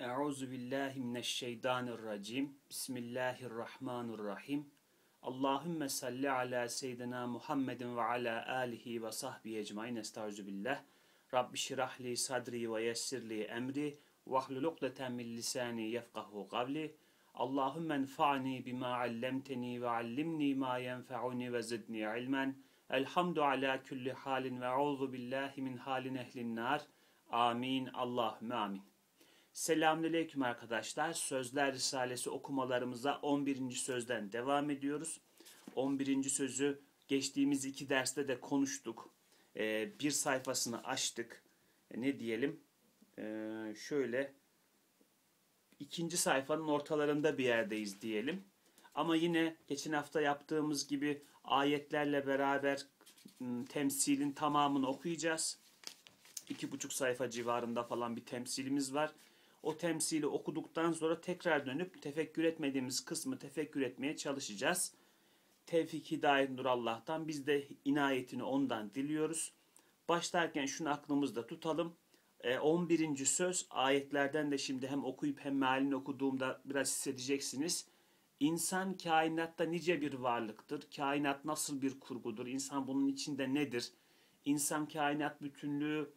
Euzubillahimineşşeytanirracim. Bismillahirrahmanirrahim. Allahümme salli ala seyyidina Muhammedin ve ala alihi ve sahbihi ecmain. Estağfirullah. Rabbi şirahli sadri ve yessirli emri ve ahlulukdeten min lisani yefkahu kavli. Allahümme enfa'ni bima allemteni ve allimni ma yenfe'uni ve zidni ilmen. Elhamdu ala kulli halin ve euzubillahi min halin ehlin nar. Amin. Allahümme amin. Selamünaleyküm arkadaşlar. Sözler Risalesi okumalarımıza 11. sözden devam ediyoruz. 11. sözü geçtiğimiz iki derste de konuştuk. Bir sayfasını açtık. Ne diyelim? Şöyle ikinci sayfanın ortalarında bir yerdeyiz diyelim. Ama yine geçen hafta yaptığımız gibi ayetlerle beraber temsilin tamamını okuyacağız. 2,5 sayfa civarında falan bir temsilimiz var. O temsili okuduktan sonra tekrar dönüp tefekkür etmediğimiz kısmı tefekkür etmeye çalışacağız. Tevfik, hidayet, nur Allah'tan, biz de inayetini ondan diliyoruz. Başlarken şunu aklımızda tutalım. 11. söz, ayetlerden de şimdi hem okuyup hem mealini okuduğumda biraz hissedeceksiniz. İnsan kainatta nice bir varlıktır. Kainat nasıl bir kurgudur? İnsan bunun içinde nedir? İnsan kainat bütünlüğü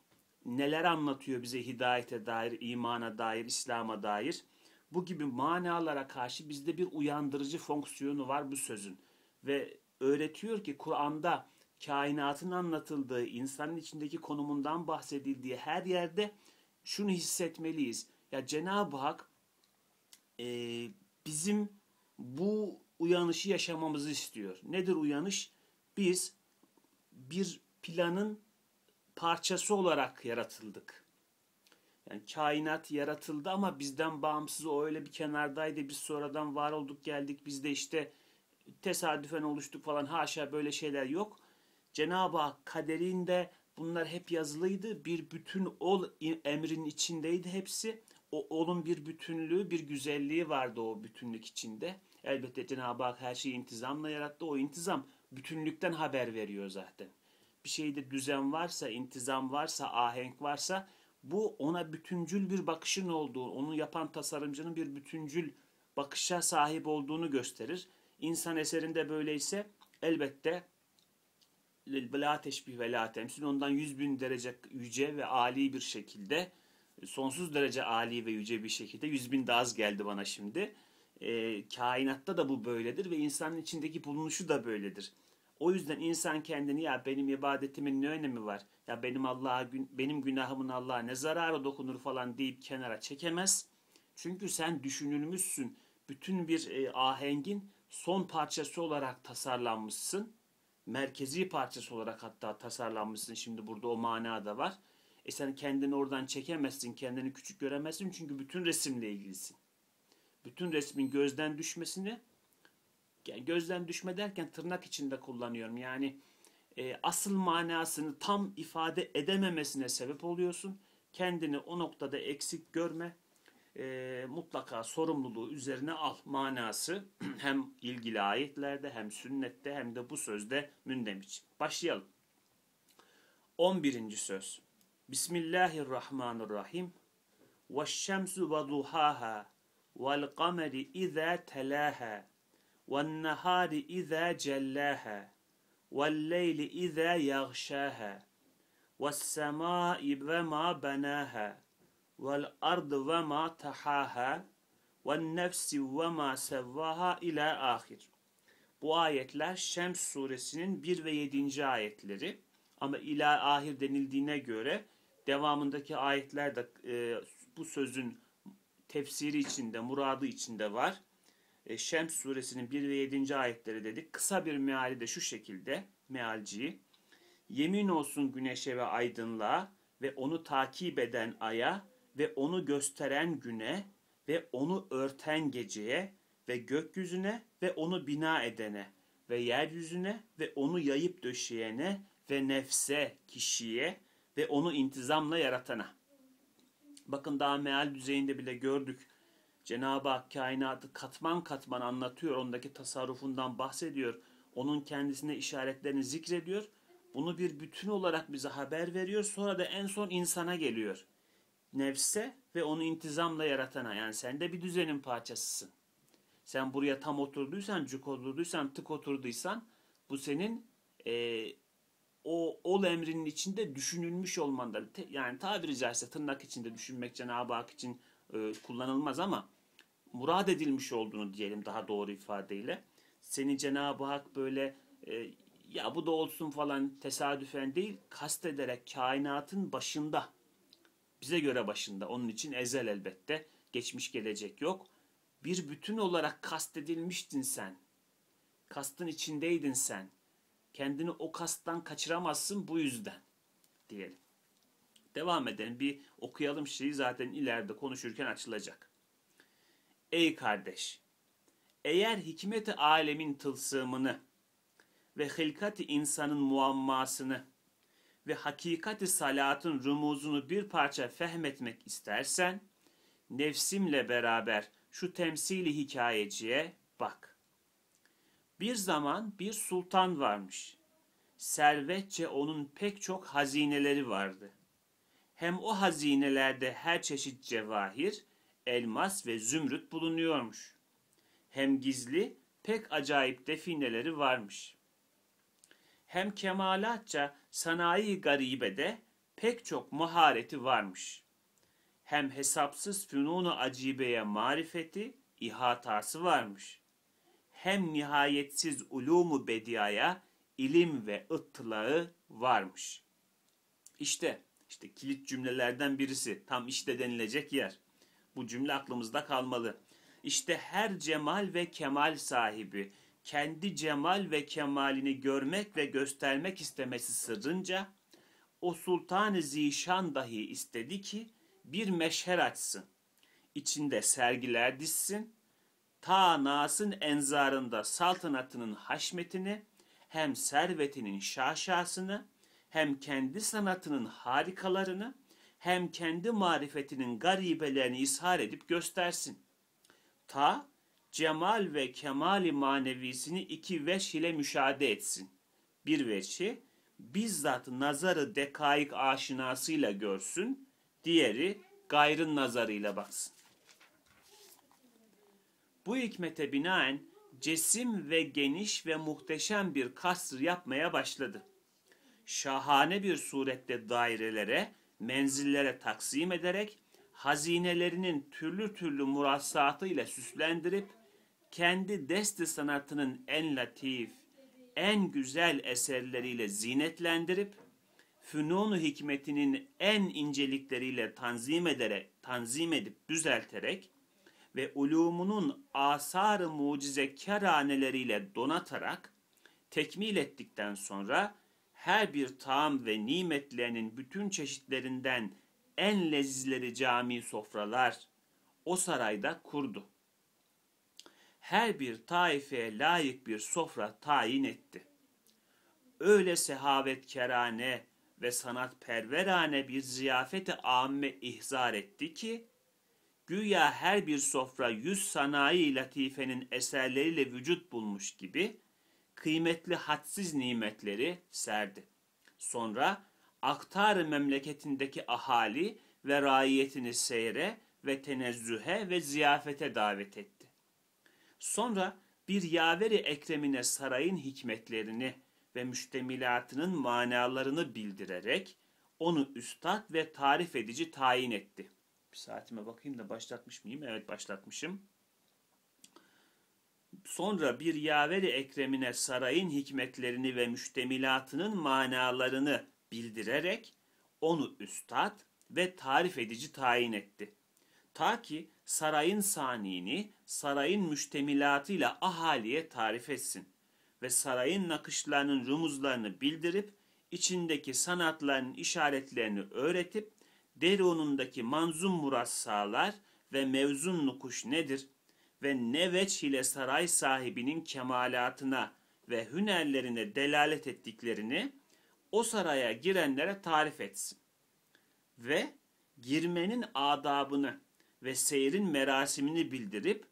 neler anlatıyor bize hidayete dair, imana dair, İslam'a dair? Bu gibi manalara karşı bizde bir uyandırıcı fonksiyonu var bu sözün. Ve öğretiyor ki Kur'an'da kainatın anlatıldığı, insanın içindeki konumundan bahsedildiği her yerde şunu hissetmeliyiz. Ya Cenab-ı Hak bizim bu uyanışı yaşamamızı istiyor. Nedir uyanış? Biz bir planın parçası olarak yaratıldık. Yani kainat yaratıldı ama bizden bağımsız, o öyle bir kenardaydı. Biz sonradan var olduk, geldik. Biz de işte tesadüfen oluştuk falan, haşa, böyle şeyler yok. Cenab-ı Hak kaderinde bunlar hep yazılıydı. Bir bütün ol emrin içindeydi hepsi. O olun bir bütünlüğü, bir güzelliği vardı o bütünlük içinde. Elbette Cenab-ı Hak her şeyi intizamla yarattı. O intizam bütünlükten haber veriyor zaten. Bir şeyde düzen varsa, intizam varsa, ahenk varsa bu ona bütüncül bir bakışın olduğu, onu yapan tasarımcının bir bütüncül bakışa sahip olduğunu gösterir. İnsan eserinde böyleyse elbette la teşbih ve la temsil, ondan 100.000 derece yüce ve âli bir şekilde, sonsuz derece âli ve yüce bir şekilde, 100.000 de az geldi bana şimdi. Kainatta da bu böyledir ve insanın içindeki bulunuşu da böyledir. O yüzden insan kendini, ya benim ibadetimin ne önemi var, ya benim günahımın Allah'a ne zararı dokunur falan deyip kenara çekemez. Çünkü sen düşünülmüşsün. Bütün bir ahengin son parçası olarak tasarlanmışsın. Merkezi parçası olarak hatta tasarlanmışsın. Şimdi burada o mana da var. Sen kendini oradan çekemezsin, kendini küçük göremezsin. Çünkü bütün resimle ilgilisin. Bütün resmin gözden düşmesini, gözden düşme derken tırnak içinde kullanıyorum. Yani asıl manasını tam ifade edememesine sebep oluyorsun. Kendini o noktada eksik görme. Mutlaka sorumluluğu üzerine al manası hem ilgili ayetlerde, hem sünnette, hem de bu sözde mündemiş. Başlayalım. 11. söz. Bismillahirrahmanirrahim. Veşşemsü ve duhaha vel kameri izâ telâha وَالنَّهَارِ اِذَا جَلَّاهَا وَالْلَيْلِ اِذَا يَغْشَاهَا وَالسَّمَاءِ وَمَا بَنَاهَا وَالْأَرْضِ وَمَا تَحَاهَا وَالنَّفْسِ وَمَا سَوَّاهَا اِلَى آخِرِ. Bu ayetler Şems suresinin 1 ve 7. ayetleri. Ama ila ahir denildiğine göre devamındaki ayetler de bu sözün tefsiri içinde, muradı içinde var. Şems suresinin 1 ve 7. ayetleri dedik. Kısa bir meali de şu şekilde, mealciyi. Yemin olsun güneşe ve aydınlığa ve onu takip eden aya ve onu gösteren güne ve onu örten geceye ve gökyüzüne ve onu bina edene ve yeryüzüne ve onu yayıp döşeyene ve nefse, kişiye ve onu intizamla yaratana. Bakın, daha meal düzeyinde bile gördük. Cenab-ı Hak kainatı katman katman anlatıyor, ondaki tasarrufundan bahsediyor, onun kendisine işaretlerini zikrediyor. Bunu bir bütün olarak bize haber veriyor, sonra da en son insana geliyor. Nefse ve onu intizamla yaratana, yani sen de bir düzenin parçasısın. Sen buraya tam oturduysan, cuk oturduysan, tık oturduysan bu senin o ol emrinin içinde düşünülmüş olmandan. Yani tabiri caizse tırnak içinde düşünmek Cenab-ı Hak için kullanılmaz ama murad edilmiş olduğunu diyelim daha doğru ifadeyle. Seni Cenab-ı Hak böyle ya bu da olsun falan tesadüfen değil, kastederek kainatın başında, bize göre başında, onun için ezel elbette, geçmiş gelecek yok. Bir bütün olarak kastedilmiştin sen, kastın içindeydin sen, kendini o kasttan kaçıramazsın bu yüzden diyelim. Devam edelim, bir okuyalım şeyi, zaten ileride konuşurken açılacak. Ey kardeş! Eğer hikmet-i alemin tılsımını ve hilkat-i insanın muammasını ve hakikat-i salatın rumuzunu bir parça fehmetmek istersen, nefsimle beraber şu temsili hikayeciye bak. Bir zaman bir sultan varmış. Servetçe onun pek çok hazineleri vardı. Hem o hazinelerde her çeşit cevahir, elmas ve zümrüt bulunuyormuş. Hem gizli pek acayip defineleri varmış. Hem kemalatça sanayi garibede pek çok mahareti varmış. Hem hesapsız fünunu acibeye marifeti, ihatası varmış. Hem nihayetsiz ulûmu bediaya ilim ve ıttılağı varmış. İşte kilit cümlelerden birisi, tam işte denilecek yer. Bu cümle aklımızda kalmalı. İşte her cemal ve kemal sahibi, kendi cemal ve kemalini görmek ve göstermek istemesi sırrınca, o Sultan-ı Zişan dahi istedi ki, bir meşher açsın, içinde sergiler dizsin, ta nas'ın enzarında saltanatının haşmetini, hem servetinin şaşasını, hem kendi sanatının harikalarını, hem kendi marifetinin garibelerini ishar edip göstersin. Ta cemal ve kemali manevisini iki veç ile müşahede etsin. Bir veçi bizzat nazarı dekaik aşinasıyla görsün, diğeri gayrın nazarıyla baksın. Bu hikmete binaen cesim ve geniş ve muhteşem bir kasr yapmaya başladı. Şahane bir surette dairelere, menzillere taksim ederek, hazinelerinin türlü türlü murassatı ile süslendirip, kendi dest-i sanatının en latif, en güzel eserleriyle zinetlendirip, fünun-u hikmetinin en incelikleriyle tanzim edip düzelterek ve ulumunun asar-ı mucize kâraneleriyle donatarak tekmil ettikten sonra, her bir taam ve nimetlerinin bütün çeşitlerinden en lezizleri cami sofralar o sarayda kurdu. Her bir taifeye layık bir sofra tayin etti. Öyle sehavetkerane ve sanatperverane bir ziyafeti âmme ihzar etti ki, güya her bir sofra 100 sanayi latifenin eserleriyle vücut bulmuş gibi, kıymetli hadsiz nimetleri serdi. Sonra aktar memleketindeki ahali ve raiyetini seyre ve tenezzühe ve ziyafete davet etti. Sonra bir yaveri ekremine sarayın hikmetlerini ve müştemilatının manalarını bildirerek onu üstad ve tarif edici tayin etti. Bir saatime bakayım da başlatmış mıyım? Evet, başlatmışım. Sonra bir yaveri ekremine sarayın hikmetlerini ve müştemilatının manalarını bildirerek onu üstad ve tarif edici tayin etti. Ta ki sarayın saniyini, sarayın müştemilatıyla ahaliye tarif etsin ve sarayın nakışlarının rumuzlarını bildirip, içindeki sanatların işaretlerini öğretip, derunundaki manzum murassalar ve mevzun nukuş nedir ve ne veç ile saray sahibinin kemalatına ve hünerlerine delalet ettiklerini o saraya girenlere tarif etsin ve girmenin adabını ve seyrin merasimini bildirip,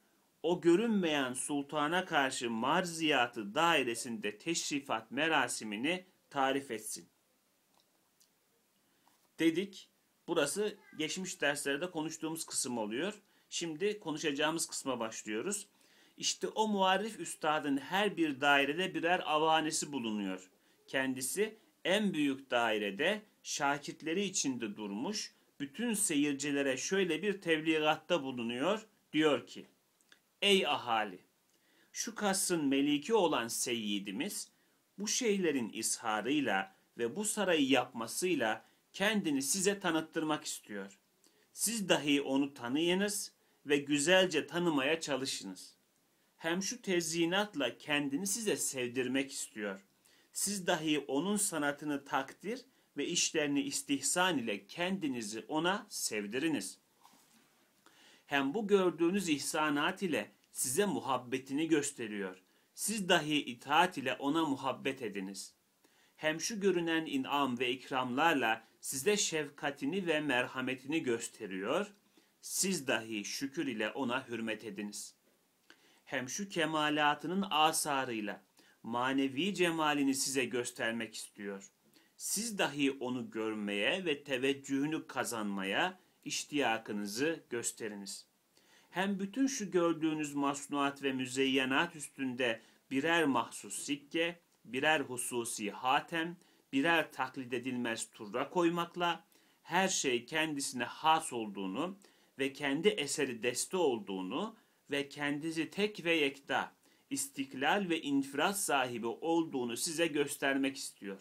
o görünmeyen sultana karşı marziyatı dairesinde teşrifat merasimini tarif etsin. Dedik, Burası geçmiş derslerde konuştuğumuz kısım oluyor. Şimdi konuşacağımız kısma başlıyoruz. İşte o muarrif üstadın her bir dairede birer avanesi bulunuyor. Kendisi en büyük dairede şakirtleri içinde durmuş, bütün seyircilere şöyle bir tebliğatta bulunuyor. Diyor ki, ey ahali, şu kasrın meliki olan seyyidimiz bu şeylerin izharıyla ve bu sarayı yapmasıyla kendini size tanıttırmak istiyor. Siz dahi onu tanıyınız ve güzelce tanımaya çalışınız. Hem şu tezyinatla kendini size sevdirmek istiyor. Siz dahi onun sanatını takdir ve işlerini istihsan ile kendinizi ona sevdiriniz. Hem bu gördüğünüz ihsanat ile size muhabbetini gösteriyor. Siz dahi itaat ile ona muhabbet ediniz. Hem şu görünen inam ve ikramlarla size şefkatini ve merhametini gösteriyor. Siz dahi şükür ile ona hürmet ediniz. Hem şu kemalatının asarıyla manevi cemalini size göstermek istiyor. Siz dahi onu görmeye ve teveccühünü kazanmaya iştiyakınızı gösteriniz. Hem bütün şu gördüğünüz masnuat ve müzeyyenat üstünde birer mahsus sikke, birer hususi hatem, birer taklit edilmez turra koymakla her şey kendisine has olduğunu ve kendi eseri deste olduğunu ve kendisi tek ve yekta, istiklal ve infirat sahibi olduğunu size göstermek istiyor.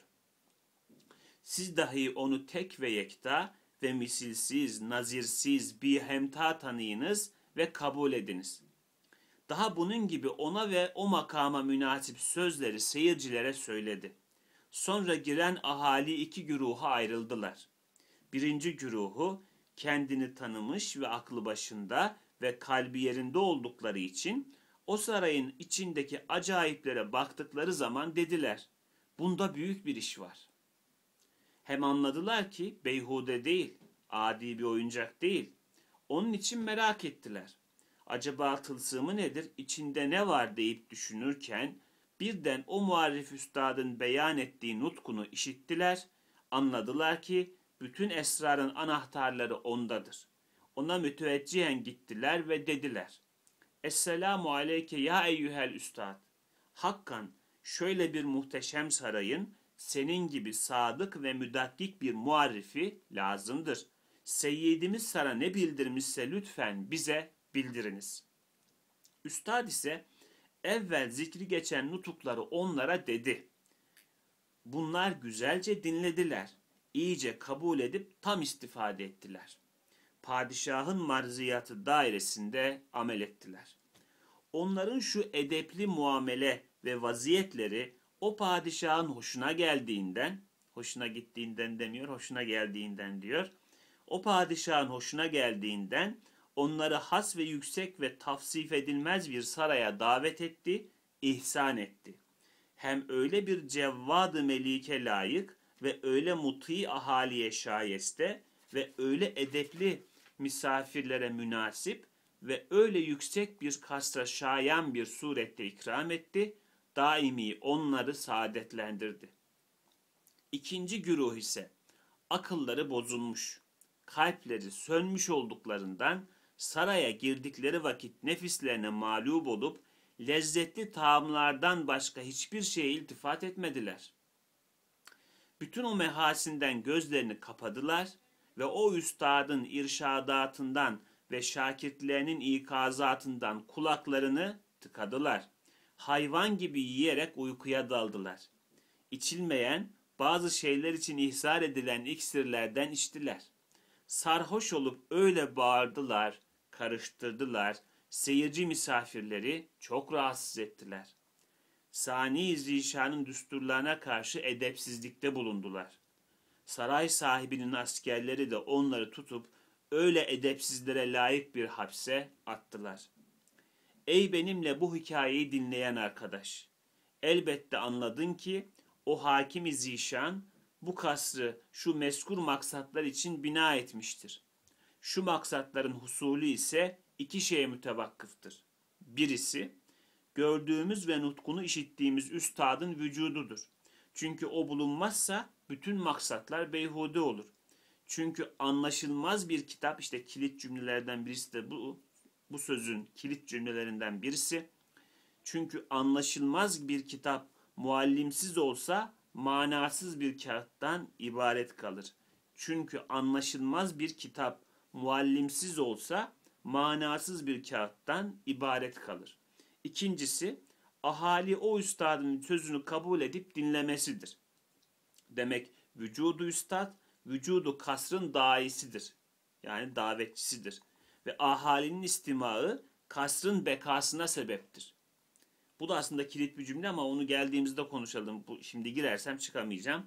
Siz dahi onu tek ve yekta ve misilsiz, nazirsiz, bihemta tanıyınız ve kabul ediniz. Daha bunun gibi ona ve o makama münasip sözleri seyircilere söyledi. Sonra giren ahali iki güruha ayrıldılar. Birinci güruhu kendini tanımış ve aklı başında ve kalbi yerinde oldukları için o sarayın içindeki acayiplere baktıkları zaman dediler, bunda büyük bir iş var. Hem anladılar ki beyhude değil, adi bir oyuncak değil. Onun için merak ettiler. Acaba tılsımı nedir, içinde ne var deyip düşünürken birden o muarrif üstadın beyan ettiği nutkunu işittiler. Anladılar ki bütün esrarın anahtarları ondadır. Ona müteveccühen gittiler ve dediler, Esselamu aleyke ya eyyühel üstad. Hakkan şöyle bir muhteşem sarayın senin gibi sadık ve müdakkik bir muarrifi lazımdır. Seyyidimiz sana ne bildirmişse lütfen bize bildiriniz. Üstad ise evvel zikri geçen nutukları onlara dedi. Bunlar güzelce dinlediler, iyice kabul edip tam istifade ettiler. Padişahın marziyatı dairesinde amel ettiler. Onların şu edepli muamele ve vaziyetleri o padişahın o padişahın hoşuna geldiğinden onları has ve yüksek ve tavsif edilmez bir saraya davet etti, ihsan etti. Hem öyle bir cevvad-ı melike layık ve öyle muti ahaliye şayeste ve öyle edepli misafirlere münasip ve öyle yüksek bir kasra şayan bir surette ikram etti, daimi onları saadetlendirdi. İkinci güruh ise akılları bozulmuş, kalpleri sönmüş olduklarından saraya girdikleri vakit nefislerine mağlup olup lezzetli taamlardan başka hiçbir şeye iltifat etmediler. Bütün o mehasinden gözlerini kapadılar ve o üstadın irşadatından ve şakirtlerinin ikazatından kulaklarını tıkadılar. Hayvan gibi yiyerek uykuya daldılar. İçilmeyen, bazı şeyler için ihsar edilen iksirlerden içtiler. Sarhoş olup öyle bağırdılar, karıştırdılar, seyirci misafirleri çok rahatsız ettiler. Sani Zişan'ın düsturlarına karşı edepsizlikte bulundular. Saray sahibinin askerleri de onları tutup öyle edepsizlere layık bir hapse attılar. Ey benimle bu hikayeyi dinleyen arkadaş! Elbette anladın ki o hakim-i zişan bu kasrı şu meskur maksatlar için bina etmiştir. Şu maksatların husulü ise iki şeye mütevakkıftır. Birisi, gördüğümüz ve nutkunu işittiğimiz üstadın vücududur. Çünkü o bulunmazsa bütün maksatlar beyhude olur. Çünkü anlaşılmaz bir kitap, işte kilit cümlelerden birisi de bu sözün kilit cümlelerinden birisi. Çünkü anlaşılmaz bir kitap muallimsiz olsa manasız bir kağıttan ibaret kalır. Çünkü anlaşılmaz bir kitap muallimsiz olsa manasız bir kağıttan ibaret kalır. İkincisi, ahali o üstadın sözünü kabul edip dinlemesidir. Demek vücudu üstad, vücudu kasrın daisidir. Yani davetçisidir. Ve ahalinin istimağı kasrın bekasına sebeptir. Bu da aslında kilit bir cümle ama onu geldiğimizde konuşalım. Şimdi girersem çıkamayacağım.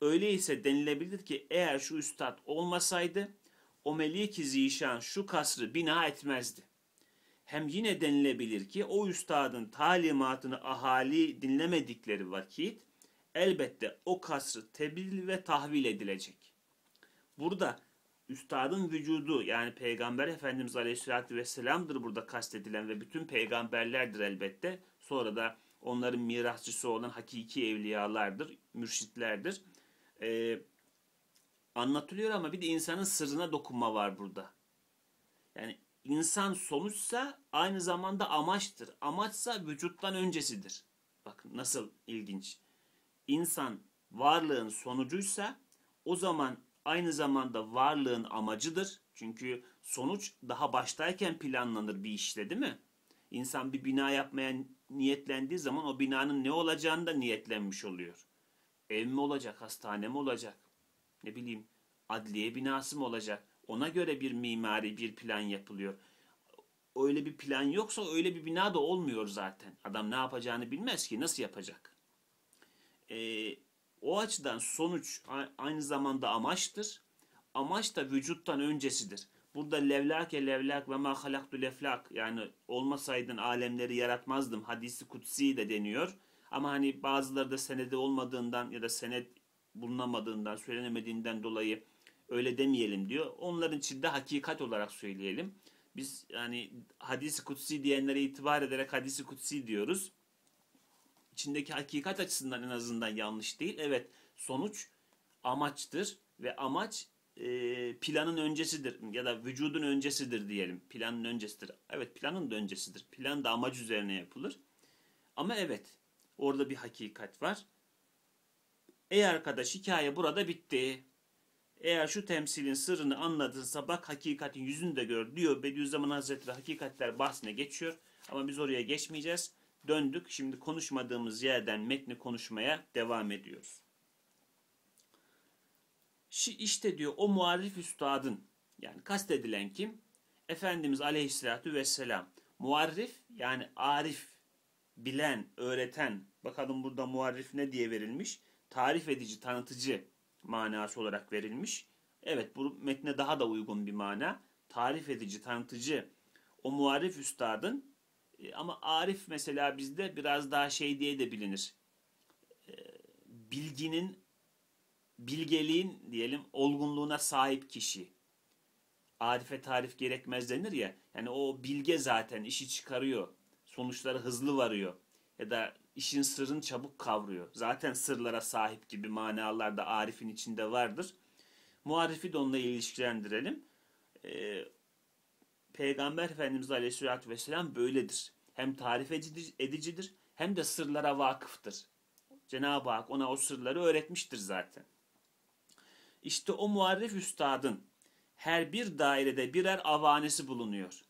Öyleyse denilebilir ki eğer şu üstad olmasaydı o melik-i zişan şu kasrı bina etmezdi. Hem yine denilebilir ki o üstadın talimatını ahali dinlemedikleri vakit elbette o kasrı tebdil ve tahvil edilecek. Burada üstadın vücudu, yani Peygamber Efendimiz Aleyhisselatü Vesselam'dır burada kastedilen ve bütün peygamberlerdir elbette. Sonra da onların mirasçısı olan hakiki evliyalardır, mürşitlerdir. Anlatılıyor ama bir de insanın sırrına dokunma var burada. Yani insan sonuçsa aynı zamanda amaçtır. Amaçsa vücuttan öncesidir. Bakın nasıl ilginç. İnsan varlığın sonucuysa o zaman aynı zamanda varlığın amacıdır. Çünkü sonuç daha baştayken planlanır bir işte, değil mi? İnsan bir bina yapmaya niyetlendiği zaman o binanın ne olacağını da niyetlenmiş oluyor. Ev mi olacak, hastane mi olacak, ne bileyim adliye binası mı olacak? Ona göre bir mimari bir plan yapılıyor. Öyle bir plan yoksa öyle bir bina da olmuyor zaten. Adam ne yapacağını bilmez ki, nasıl yapacak? O açıdan sonuç aynı zamanda amaçtır. Amaç da vücuttan öncesidir. Burada levlake levlak ve ma halaktu leflak, yani olmasaydın alemleri yaratmazdım hadisi kutsi de deniyor. Ama hani bazıları da senede olmadığından ya da senet bulunamadığından, söylenemediğinden dolayı öyle demeyelim diyor. Onların içinde hakikat olarak söyleyelim. Biz yani hadisi kutsi diyenlere itibar ederek hadisi kutsi diyoruz. İçindeki hakikat açısından en azından yanlış değil. Evet, sonuç amaçtır ve amaç planın öncesidir ya da vücudun öncesidir diyelim. Planın öncesidir. Evet, planın da öncesidir. Plan da amaç üzerine yapılır. Ama evet, orada bir hakikat var. Ey arkadaş, hikaye burada bitti. Eğer şu temsilin sırrını anladınsa bak hakikatin yüzünü de gör diyor. Bediüzzaman Hazretleri Hakikatler bahsine geçiyor. Ama biz oraya geçmeyeceğiz. Döndük. Şimdi konuşmadığımız yerden metni konuşmaya devam ediyoruz. İşte diyor o muarrif üstadın, yani kastedilen kim? Efendimiz Aleyhisselatü Vesselam. Muarrif yani arif, bilen, öğreten. Bakalım burada muarrif ne diye verilmiş? Tarif edici, tanıtıcı manası olarak verilmiş. Evet, bu metne daha da uygun bir mana. Tarif edici, tanıtıcı. O muarif üstadın. Ama arif mesela bizde biraz daha şey diye de bilinir. Bilginin, bilgeliğin diyelim olgunluğuna sahip kişi. Arife tarif gerekmez denir ya. Yani o bilge zaten işi çıkarıyor. Sonuçlara hızlı varıyor. Ya da işin sırrını çabuk kavruyor. Zaten sırlara sahip gibi manalar da arifin içinde vardır. Muarifi de onunla ilişkilendirelim. Peygamber Efendimiz Aleyhisselatü Vesselam böyledir. Hem tarif edicidir hem de sırlara vakıftır. Cenab-ı Hak ona o sırları öğretmiştir zaten. İşte o muarrif üstadın her bir dairede birer avanesi bulunuyor.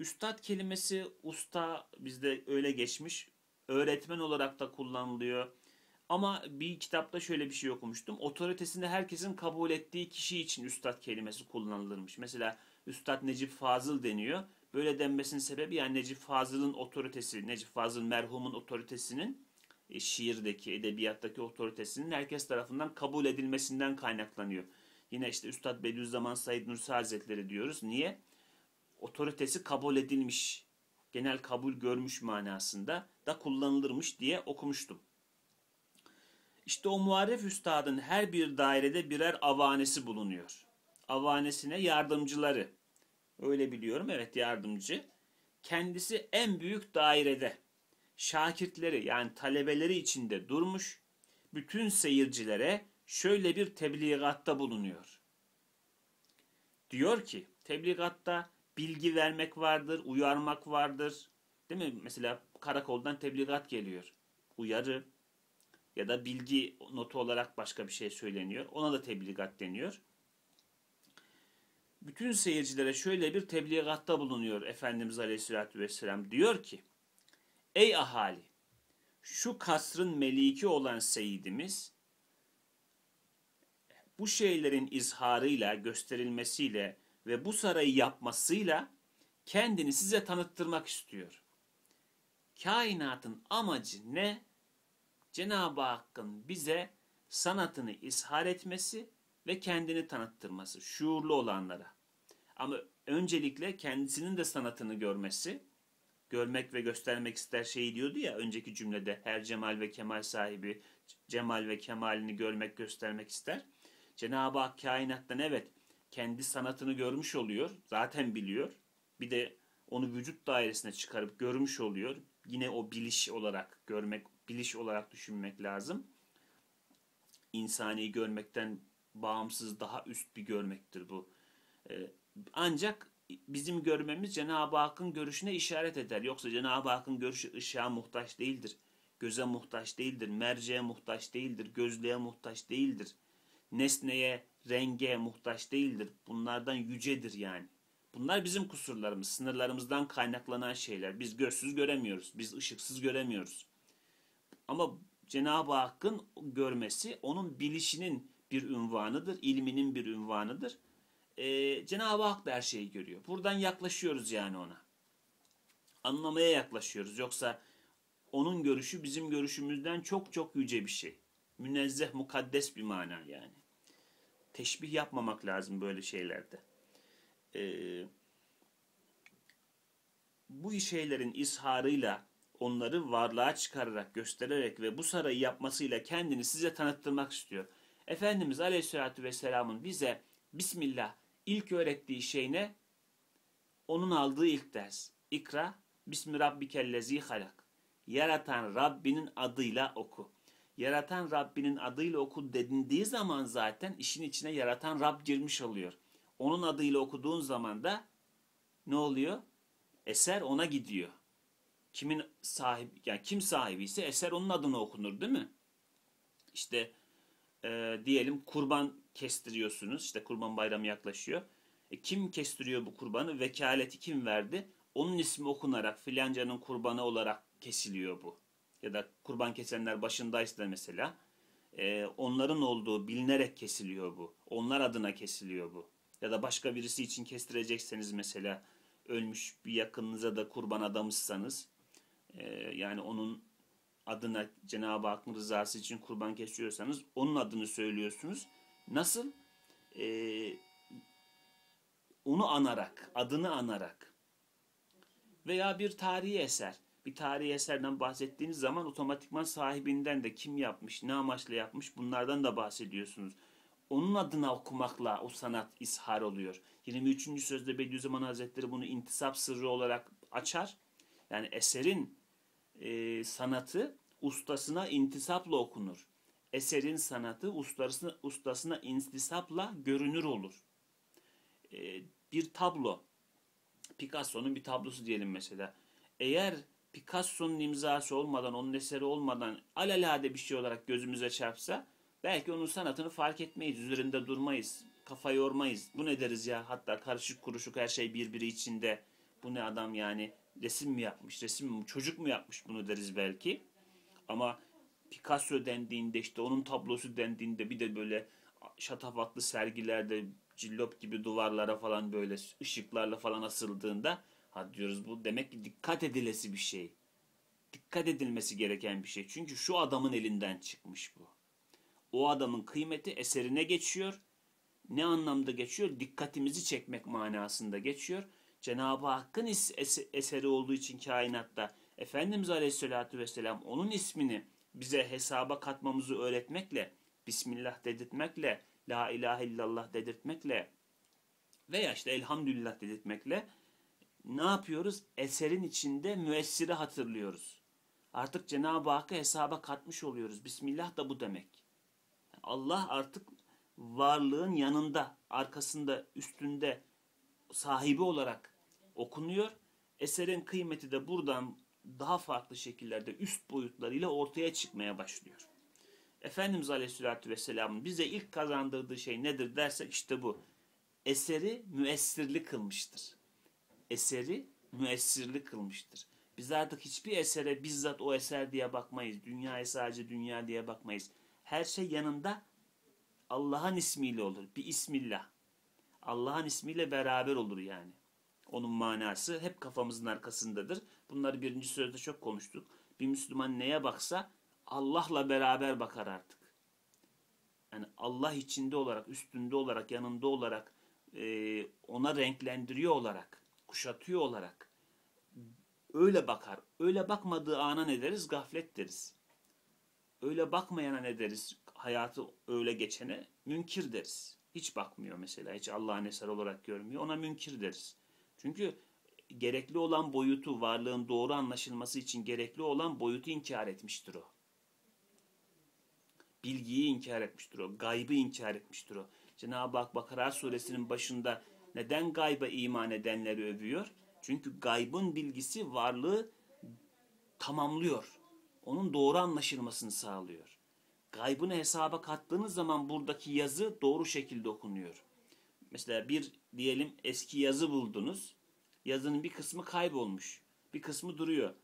Üstad kelimesi usta bizde öyle geçmiş. Öğretmen olarak da kullanılıyor. Ama bir kitapta şöyle bir şey okumuştum. Otoritesini herkesin kabul ettiği kişi için üstad kelimesi kullanılırmış. Mesela Üstad Necip Fazıl deniyor. Böyle denmesinin sebebi yani Necip Fazıl'ın otoritesi, Necip Fazıl merhumun otoritesinin şiirdeki, edebiyattaki otoritesinin herkes tarafından kabul edilmesinden kaynaklanıyor. Yine işte Üstad Bediüzzaman Said Nursi Hazretleri diyoruz. Niye? Otoritesi kabul edilmiş, genel kabul görmüş manasında da kullanılırmış diye okumuştum. İşte o muarrif üstadın her bir dairede birer avanesi bulunuyor. Avanesine yardımcıları. Öyle biliyorum, evet, yardımcı. Kendisi en büyük dairede. Şakirtleri yani talebeleri içinde durmuş. Bütün seyircilere şöyle bir tebliğatta bulunuyor. diyor ki tebligatta bilgi vermek vardır, uyarmak vardır. Değil mi? Mesela karakoldan tebligat geliyor. Uyarı ya da bilgi notu olarak başka bir şey söyleniyor. Ona da tebligat deniyor. Bütün seyircilere şöyle bir tebligatta bulunuyor Efendimiz Aleyhisselatü Vesselam. Diyor ki, ey ahali, şu kasrın meliki olan Seyyidimiz, bu şeylerin izharıyla, gösterilmesiyle ve bu sarayı yapmasıyla kendini size tanıttırmak istiyor. Kainatın amacı ne? Cenab-ı Hakk'ın bize sanatını izhar etmesi ve kendini tanıttırması, şuurlu olanlara. Ama öncelikle kendisinin de sanatını görmesi, görmek ve göstermek ister şeyi diyordu ya önceki cümlede, her cemal ve kemal sahibi cemal ve kemalini görmek, göstermek ister. Cenab-ı Hak kainattan evet kendi sanatını görmüş oluyor, zaten biliyor. Bir de onu vücut dairesine çıkarıp görmüş oluyor. Yine o biliş olarak görmek, biliş olarak düşünmek lazım. İnsani görmekten bağımsız daha üst bir görmektir bu. Ancak bizim görmemiz Cenab-ı Hakk'ın görüşüne işaret eder. Yoksa Cenab-ı Hakk'ın görüşü ışığa muhtaç değildir. Göze muhtaç değildir. Merceğe muhtaç değildir. Gözlüğe muhtaç değildir. Nesneye, renge muhtaç değildir. Bunlardan yücedir yani. Bunlar bizim kusurlarımız, sınırlarımızdan kaynaklanan şeyler. Biz gözsüz göremiyoruz, biz ışıksız göremiyoruz. Ama Cenab-ı Hakk'ın görmesi onun bilişinin bir ünvanıdır, ilminin bir ünvanıdır. Cenab-ı Hak da her şeyi görüyor. Buradan yaklaşıyoruz yani ona. Anlamaya yaklaşıyoruz. Yoksa onun görüşü bizim görüşümüzden çok çok yüce bir şey. Münezzeh, mukaddes bir mana yani. Teşbih yapmamak lazım böyle şeylerde. Bu şeylerin izharıyla, onları varlığa çıkararak, göstererek ve bu sarayı yapmasıyla kendini size tanıttırmak istiyor. Efendimiz Aleyhisselatü Vesselam'ın bize Bismillah ilk öğrettiği şey ne? Onun aldığı ilk ders. İkra, Bismi Rabbikellezi halak. Yaratan Rabbinin adıyla oku. Yaratan Rabbinin adıyla oku dediği zaman zaten işin içine yaratan Rab girmiş oluyor. Onun adıyla okuduğun zaman da ne oluyor? Eser ona gidiyor. Kimin sahibi, yani kim sahibiyse eser onun adına okunur, değil mi? İşte diyelim kurban kestiriyorsunuz. İşte Kurban Bayramı yaklaşıyor. Kim kestiriyor bu kurbanı? Vekaleti kim verdi? Onun ismi okunarak filancanın kurbanı olarak kesiliyor bu. Ya da kurban kesenler başındaysa mesela onların olduğu bilinerek kesiliyor bu. Onlar adına kesiliyor bu. Ya da başka birisi için kestirecekseniz mesela ölmüş bir yakınınıza da kurban adamışsanız yani onun adına Cenab-ı Hakk'ın rızası için kurban kesiyorsanız onun adını söylüyorsunuz. Nasıl? Onu anarak, adını anarak veya bir tarihi eser. Bir tarihi eserden bahsettiğiniz zaman otomatikman sahibinden de kim yapmış, ne amaçla yapmış bunlardan da bahsediyorsunuz. Onun adına okumakla o sanat izhar oluyor. 23. sözde Bediüzzaman Hazretleri bunu intisap sırrı olarak açar. Yani eserin sanatı ustasına intisapla okunur. Eserin sanatı ustasına intisapla görünür olur. Bir tablo, Picasso'nun bir tablosu diyelim mesela. Eğer Picasso'nun imzası olmadan, onun eseri olmadan alelade bir şey olarak gözümüze çarpsa belki onun sanatını fark etmeyiz, üzerinde durmayız, kafa yormayız. Bu ne deriz ya? Hatta karışık kuruşuk her şey birbiri içinde. Bu ne adam yani? Resim mi yapmış, çocuk mu yapmış bunu deriz belki. Ama Picasso dendiğinde, işte onun tablosu dendiğinde, bir de böyle şatafatlı sergilerde cillop gibi duvarlara falan böyle ışıklarla falan asıldığında ha diyoruz bu demek ki dikkat edilesi bir şey. Dikkat edilmesi gereken bir şey. Çünkü şu adamın elinden çıkmış bu. O adamın kıymeti eserine geçiyor. Ne anlamda geçiyor? Dikkatimizi çekmek manasında geçiyor. Cenab-ı Hakk'ın eseri olduğu için kainatta Efendimiz Aleyhisselatü Vesselam onun ismini bize hesaba katmamızı öğretmekle, Bismillah dedirtmekle, La ilahe illallah dedirtmekle veya işte Elhamdülillah dedirtmekle ne yapıyoruz? Eserin içinde müessiri hatırlıyoruz. Artık Cenab-ı Hakk'ı hesaba katmış oluyoruz. Bismillah da bu demek. Allah artık varlığın yanında, arkasında, üstünde sahibi olarak okunuyor. Eserin kıymeti de buradan daha farklı şekillerde üst boyutlarıyla ortaya çıkmaya başlıyor. Efendimiz Aleyhisselatü Vesselam'ın bize ilk kazandırdığı şey nedir dersek işte bu. Eseri müessirli kılmıştır. Eseri müessirli kılmıştır. Biz artık hiçbir esere bizzat o eser diye bakmayız. Dünyaya sadece dünya diye bakmayız. Her şey yanında Allah'ın ismiyle olur. Bir ismillah. Allah'ın ismiyle beraber olur yani. Onun manası hep kafamızın arkasındadır. Bunları birinci sözde çok konuştuk. Bir Müslüman neye baksa Allah'la beraber bakar artık. Yani Allah içinde olarak, üstünde olarak, yanında olarak, ona renklendiriyor olarak, kuşatıyor olarak. Öyle bakar. Öyle bakmadığı ana ne deriz? Gaflet deriz. Öyle bakmayana ne deriz? Hayatı öyle geçene münkir deriz. Hiç bakmıyor mesela. Hiç Allah'ın eseri olarak görmüyor. Ona münkir deriz. Çünkü gerekli olan boyutu, varlığın doğru anlaşılması için gerekli olan boyutu inkar etmiştir o. Bilgiyi inkar etmiştir o. Gaybı inkar etmiştir o. Cenab-ı Hak Bakara suresinin başında neden gayba iman edenleri övüyor? Çünkü gaybın bilgisi varlığı tamamlıyor. Onun doğru anlaşılmasını sağlıyor. Gaybını hesaba kattığınız zaman buradaki yazı doğru şekilde okunuyor. Mesela bir diyelim eski yazı buldunuz. Yazının bir kısmı kaybolmuş. Bir kısmı duruyor.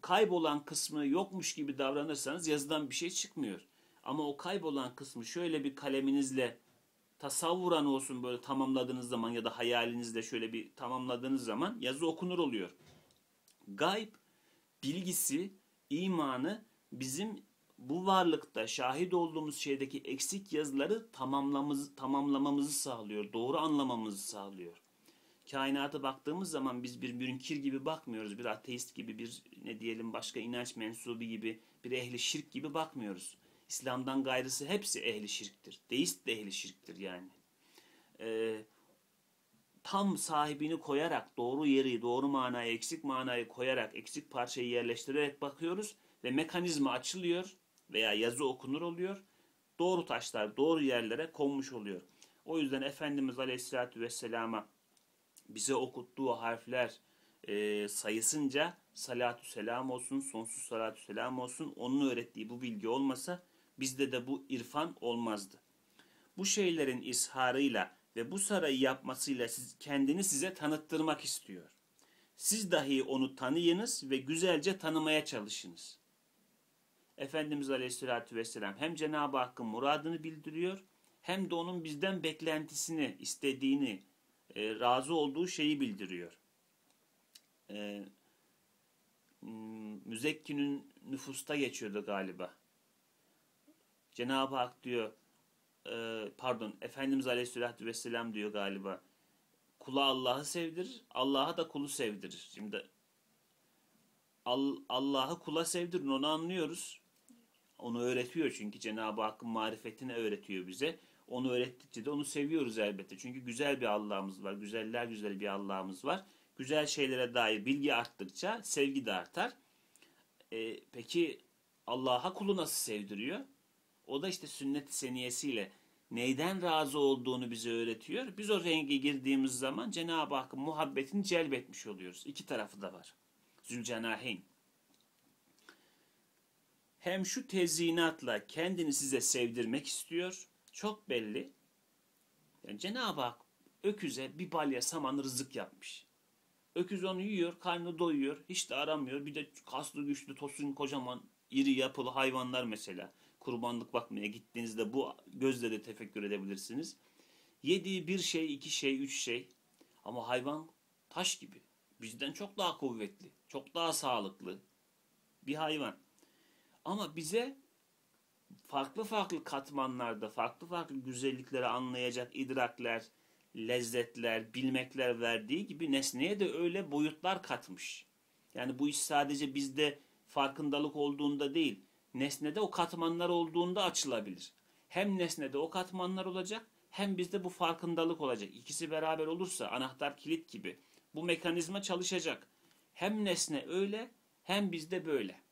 Kaybolan kısmı yokmuş gibi davranırsanız yazıdan bir şey çıkmıyor. Ama o kaybolan kısmı şöyle bir kaleminizle tasavvuran olsun böyle tamamladığınız zaman ya da hayalinizle şöyle bir tamamladığınız zaman yazı okunur oluyor. Gayb bilgisi, imanı bizim bu varlıkta şahit olduğumuz şeydeki eksik yazıları tamamlamamızı sağlıyor. Doğru anlamamızı sağlıyor. Kainata baktığımız zaman biz bir münkir gibi bakmıyoruz. Bir ateist gibi, bir ne diyelim başka inanç mensubu gibi, bir ehli şirk gibi bakmıyoruz. İslam'dan gayrısı hepsi ehli şirktir. Deist de ehli şirktir yani. Tam sahibini koyarak, doğru yeri, doğru manayı, eksik manayı koyarak, eksik parçayı yerleştirerek bakıyoruz ve mekanizma açılıyor veya yazı okunur oluyor. Doğru taşlar doğru yerlere konmuş oluyor. O yüzden Efendimiz Aleyhisselatü Vesselam'a bize okuttuğu harfler sayısınca salatü selam olsun, sonsuz salatü selam olsun. Onun öğrettiği bu bilgi olmasa bizde de bu irfan olmazdı. Bu şeylerin izharıyla ve bu sarayı yapmasıyla kendini size tanıttırmak istiyor. Siz dahi onu tanıyınız ve güzelce tanımaya çalışınız. Efendimiz Aleyhisselatü Vesselam hem Cenab-ı Hakk'ın muradını bildiriyor hem de onun bizden beklentisini, istediğini, razı olduğu şeyi bildiriyor. Müzekkin'in nüfusta geçiyordu galiba. Cenab-ı Hak diyor, Efendimiz Aleyhisselatü Vesselam diyor galiba, kula Allah'ı sevdirir, Allah'a da kulu sevdirir. Şimdi Allah'ı kula sevdirin, onu anlıyoruz. Onu öğretiyor çünkü Cenab-ı Hakk'ın marifetini öğretiyor bize. Onu öğrettikçe de onu seviyoruz elbette. Çünkü güzel bir Allah'ımız var. Güzeller güzel bir Allah'ımız var. Güzel şeylere dair bilgi arttıkça sevgi de artar. Peki Allah'a kulu nasıl sevdiriyor? O da işte sünnet-i seniyesiyle neyden razı olduğunu bize öğretiyor. Biz o rengi girdiğimiz zaman Cenab-ı Hakk'ın muhabbetini celbetmiş oluyoruz. İki tarafı da var. Zülcenaheyn. Hem şu tezyinatla kendini size sevdirmek istiyor. Çok belli. Yani Cenab-ı Hak öküze bir balya saman rızık yapmış. Öküz onu yiyor, karnı doyuyor, hiç de aramıyor. Bir de kaslı güçlü, tosun kocaman, iri yapılı hayvanlar mesela. Kurbanlık bakmaya gittiğinizde bu gözle de tefekkür edebilirsiniz. Yediği bir şey, iki şey, üç şey. Ama hayvan taş gibi. Bizden çok daha kuvvetli, çok daha sağlıklı bir hayvan. Ama bize farklı farklı katmanlarda, farklı farklı güzellikleri anlayacak idrakler, lezzetler, bilmekler verdiği gibi nesneye de öyle boyutlar katmış. Yani bu iş sadece bizde farkındalık olduğunda değil, nesnede o katmanlar olduğunda açılabilir. Hem nesnede o katmanlar olacak, hem bizde bu farkındalık olacak. İkisi beraber olursa anahtar kilit gibi bu mekanizma çalışacak. Hem nesne öyle, hem bizde böyle.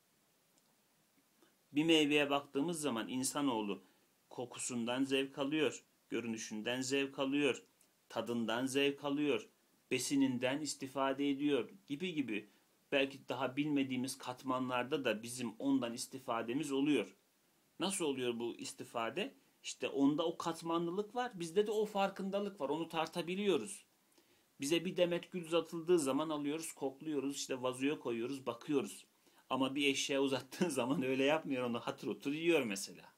Bir meyveye baktığımız zaman insanoğlu kokusundan zevk alıyor, görünüşünden zevk alıyor, tadından zevk alıyor, besininden istifade ediyor gibi gibi. Belki daha bilmediğimiz katmanlarda da bizim ondan istifademiz oluyor. Nasıl oluyor bu istifade? İşte onda o katmanlılık var, bizde de o farkındalık var, onu tartabiliyoruz. Bize bir demet gül uzatıldığı zaman alıyoruz, kokluyoruz, işte vazoya koyuyoruz, bakıyoruz. Ama bir eşeğe uzattığın zaman öyle yapmıyor, onu hatır otur yiyor mesela.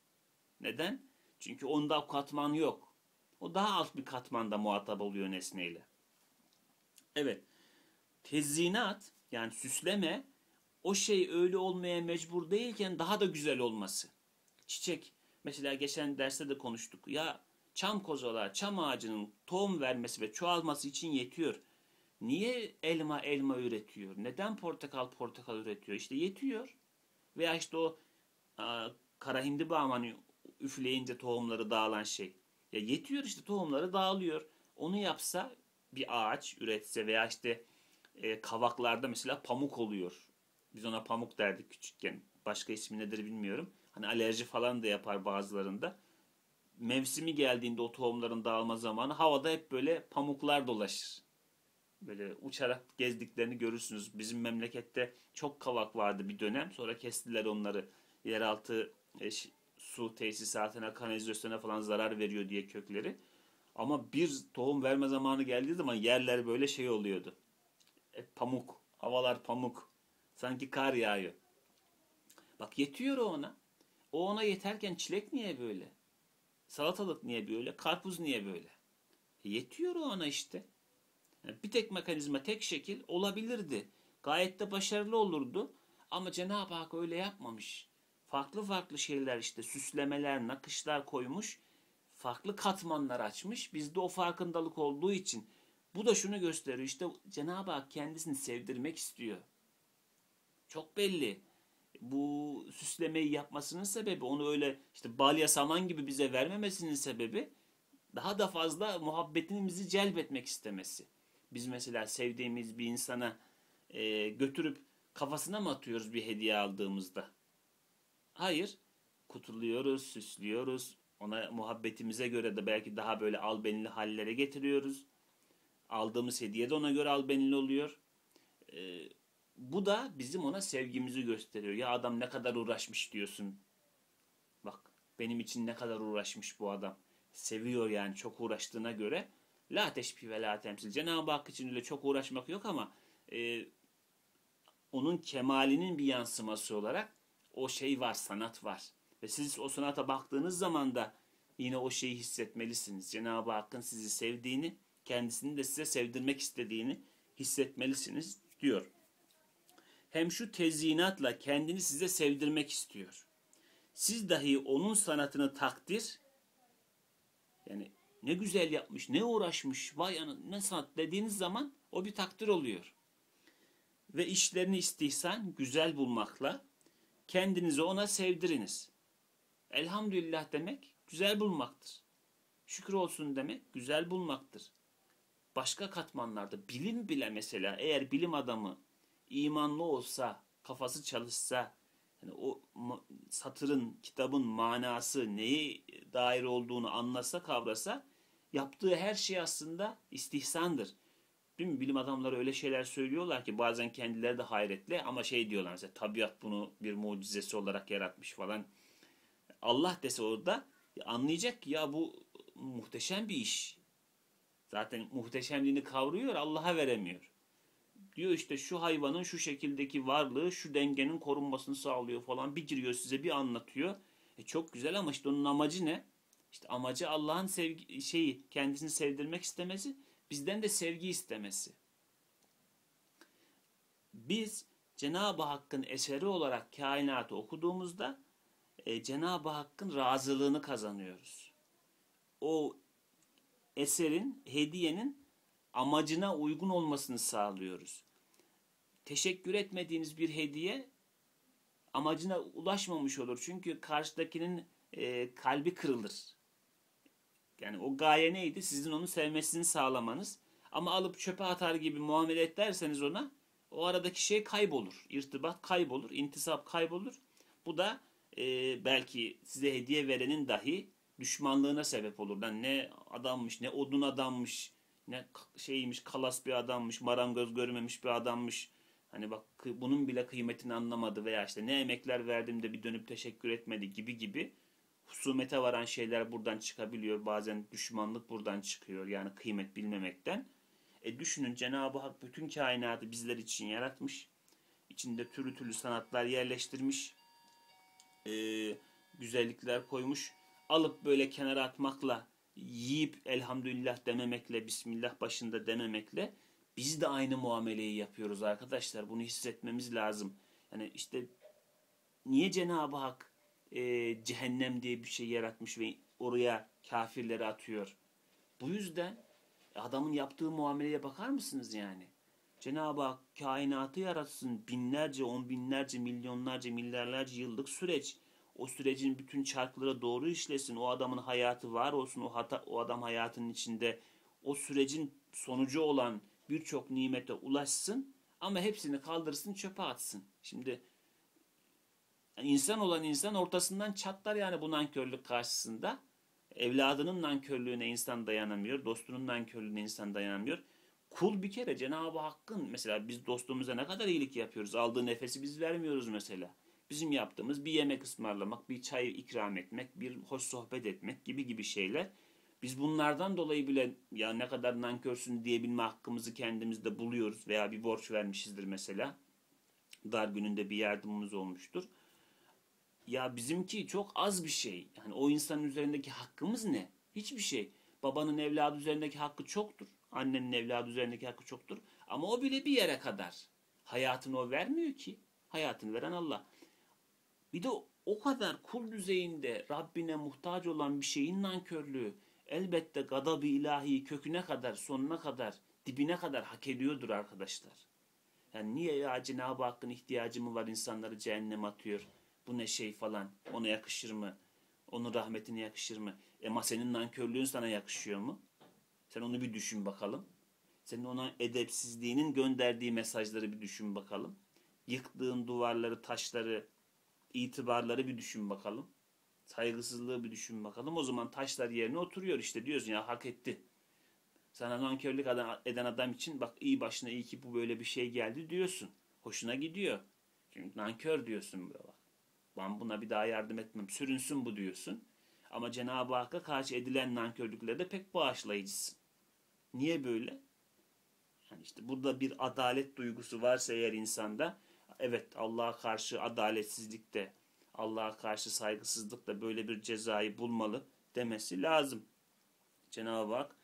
Neden? Çünkü onda o katman yok. O daha alt bir katmanda muhatap oluyor nesneyle. Evet, tezzinat yani süsleme, o şey öyle olmaya mecbur değilken daha da güzel olması. Çiçek, mesela geçen derste de konuştuk ya, çam kozalar, çam ağacının tohum vermesi ve çoğalması için yetiyor. Niye elma elma üretiyor? Neden portakal portakal üretiyor? İşte yetiyor. Veya işte o kara hindiba hani üfleyince tohumları dağılan şey. Ya yetiyor işte, tohumları dağılıyor. Onu yapsa bir ağaç üretse veya işte kavaklarda mesela pamuk oluyor. Biz ona pamuk derdik küçükken. Başka ismi nedir bilmiyorum. Hani alerji falan da yapar bazılarında. Mevsimi geldiğinde o tohumların dağılma zamanı havada hep böyle pamuklar dolaşır. Böyle uçarak gezdiklerini görürsünüz. Bizim memlekette çok kavak vardı bir dönem. Sonra kestiler onları. Yeraltı su tesisatına, kanalizasyona falan zarar veriyor diye kökleri. Ama bir tohum verme zamanı geldiği zaman yerler böyle şey oluyordu. Pamuk, havalar pamuk. Sanki kar yağıyor. Bak yetiyor o ona. O ona yeterken çilek niye böyle? Salatalık niye böyle? Karpuz niye böyle? Yetiyor o ona işte. Yani bir tek mekanizma, tek şekil olabilirdi. Gayet de başarılı olurdu. Ama Cenab-ı Hak öyle yapmamış. Farklı farklı şeyler işte, süslemeler, nakışlar koymuş. Farklı katmanlar açmış. Bizde o farkındalık olduğu için. Bu da şunu gösteriyor işte, Cenab-ı Hak kendisini sevdirmek istiyor. Çok belli. Bu süslemeyi yapmasının sebebi, onu öyle işte balya saman gibi bize vermemesinin sebebi, daha da fazla muhabbetimizi celbetmek istemesi. Biz mesela sevdiğimiz bir insana götürüp kafasına mı atıyoruz bir hediye aldığımızda? Hayır. Kutuluyoruz, süslüyoruz. Ona muhabbetimize göre de belki daha böyle albenili hallere getiriyoruz. Aldığımız hediye de ona göre albenili oluyor. Bu da bizim ona sevgimizi gösteriyor. Ya adam ne kadar uğraşmış diyorsun. Bak benim için ne kadar uğraşmış bu adam. Seviyor yani, çok uğraştığına göre. La teşbih ve la temsil. Cenab-ı Hak için öyle çok uğraşmak yok ama onun kemalinin bir yansıması olarak o şey var, sanat var. Ve siz o sanata baktığınız zaman da yine o şeyi hissetmelisiniz. Cenab-ı Hakk'ın sizi sevdiğini, kendisini de size sevdirmek istediğini hissetmelisiniz diyor. Hem şu tezyinatla kendini size sevdirmek istiyor. Siz dahi onun sanatını takdir, yani ne güzel yapmış, ne uğraşmış, vay ne sanat dediğiniz zaman o bir takdir oluyor. Ve işlerini istihsan, güzel bulmakla kendinizi ona sevdiriniz. Elhamdülillah demek güzel bulmaktır. Şükür olsun demek güzel bulmaktır. Başka katmanlarda bilim bile mesela, eğer bilim adamı imanlı olsa, kafası çalışsa, yani o satırın, kitabın manası neye dair olduğunu anlasa, kavrasa, yaptığı her şey aslında istihsandır. Değil mi? Bilim adamları öyle şeyler söylüyorlar ki bazen kendileri de hayretle, ama şey diyorlar mesela, tabiat bunu bir mucizesi olarak yaratmış falan. Allah dese orada anlayacak ki ya bu muhteşem bir iş. Zaten muhteşemliğini kavruyor, Allah'a veremiyor. Diyor işte şu hayvanın şu şekildeki varlığı şu dengenin korunmasını sağlıyor falan. Bir giriyor size, bir anlatıyor. Çok güzel ama işte onun amacı ne? İşte amacı Allah'ın kendisini sevdirmek istemesi, bizden de sevgi istemesi. Biz Cenab-ı Hakk'ın eseri olarak kainatı okuduğumuzda Cenab-ı Hakk'ın razılığını kazanıyoruz. O eserin, hediyenin amacına uygun olmasını sağlıyoruz. Teşekkür etmediğiniz bir hediye amacına ulaşmamış olur. Çünkü karşıdakinin kalbi kırılır. Yani o gaye neydi? Sizin onu sevmesini sağlamanız. Ama alıp çöpe atar gibi muamele ederseniz ona, o aradaki şey kaybolur. İrtibat kaybolur, intisap kaybolur. Bu da belki size hediye verenin dahi düşmanlığına sebep olur. Yani ne adammış, ne odun adammış, ne şeymiş, kalas bir adammış, marangoz görmemiş bir adammış. Hani bak bunun bile kıymetini anlamadı veya işte ne emekler verdim de bir dönüp teşekkür etmedi gibi gibi husumete varan şeyler buradan çıkabiliyor. Bazen düşmanlık buradan çıkıyor. Yani kıymet bilmemekten. Düşünün, Cenab-ı Hak bütün kainatı bizler için yaratmış. İçinde türlü türlü sanatlar yerleştirmiş. Güzellikler koymuş. Alıp böyle kenara atmakla, yiyip elhamdülillah dememekle, bismillah başında dememekle biz de aynı muameleyi yapıyoruz arkadaşlar. Bunu hissetmemiz lazım. Yani işte niye Cenab-ı Hak cehennem diye bir şey yaratmış ve oraya kafirleri atıyor? Bu yüzden adamın yaptığı muameleye bakar mısınız yani? Cenab-ı Hak kainatı yaratsın, binlerce, on binlerce, milyonlarca, milyarlarca yıllık süreç. O sürecin bütün çarkları doğru işlesin. O adamın hayatı var olsun. O adam hayatının içinde o sürecin sonucu olan birçok nimete ulaşsın. Ama hepsini kaldırsın, çöpe atsın. Şimdi insan olan insan ortasından çatlar yani bu nankörlük karşısında. Evladının nankörlüğüne insan dayanamıyor. Dostunun nankörlüğüne insan dayanamıyor. Kul bir kere Cenab-ı Hakk'ın, mesela biz dostumuza ne kadar iyilik yapıyoruz. Aldığı nefesi biz vermiyoruz mesela. Bizim yaptığımız bir yemek ısmarlamak, bir çay ikram etmek, bir hoş sohbet etmek gibi şeyler. Biz bunlardan dolayı bile ya ne kadar nankörsün diyebilme hakkımızı kendimizde buluyoruz. Veya bir borç vermişizdir mesela. Dar gününde bir yardımımız olmuştur. Ya bizimki çok az bir şey. Yani o insanın üzerindeki hakkımız ne? Hiçbir şey. Babanın evladı üzerindeki hakkı çoktur. Annenin evladı üzerindeki hakkı çoktur. Ama o bile bir yere kadar. Hayatını o vermiyor ki. Hayatını veren Allah. Bir de o kadar kul düzeyinde Rabbine muhtaç olan bir şeyin nankörlüğü elbette gadab-ı ilahi köküne kadar, sonuna kadar, dibine kadar hak ediyordur arkadaşlar. Yani niye ya Cenab-ı Hakk'ın ihtiyacı mı var, insanları cehenneme atıyor? Bu ne şey falan, ona yakışır mı? Onun rahmetine yakışır mı? Ama senin nankörlüğün sana yakışıyor mu? Sen onu bir düşün bakalım. Senin ona edepsizliğinin gönderdiği mesajları bir düşün bakalım. Yıktığın duvarları, taşları, itibarları bir düşün bakalım. Saygısızlığı bir düşün bakalım. O zaman taşlar yerine oturuyor işte, diyorsun ya hak etti. Sana nankörlük eden adam için bak iyi başına iyi ki bu böyle bir şey geldi diyorsun. Hoşuna gidiyor. Çünkü nankör diyorsun buna bak. Ben buna bir daha yardım etmem. Sürünsün bu diyorsun. Ama Cenab-ı Hakk'a karşı edilen nankörlüklerde pek bağışlayıcısın. Niye böyle? Yani işte burada bir adalet duygusu varsa eğer insanda, evet Allah'a karşı adaletsizlik de, Allah'a karşı saygısızlık da böyle bir cezayı bulmalı demesi lazım. Cenab-ı Hak